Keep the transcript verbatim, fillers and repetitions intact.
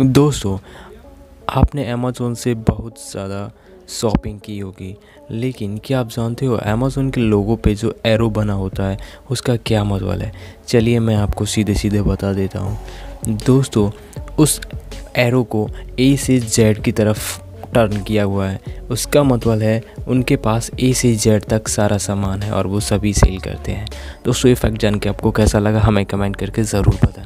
दोस्तों, आपने अमेज़ॉन से बहुत ज़्यादा शॉपिंग की होगी, लेकिन क्या आप जानते हो अमेज़ॉन के लोगो पे जो एरो बना होता है उसका क्या मतलब है? चलिए मैं आपको सीधे सीधे बता देता हूँ। दोस्तों, उस एरो को ए से जेड की तरफ टर्न किया हुआ है। उसका मतलब है उनके पास ए से जेड तक सारा सामान है और वो सभी सेल करते हैं। दोस्तों, ये फैक्ट जान के आपको कैसा लगा हमें कमेंट करके ज़रूर बताएं।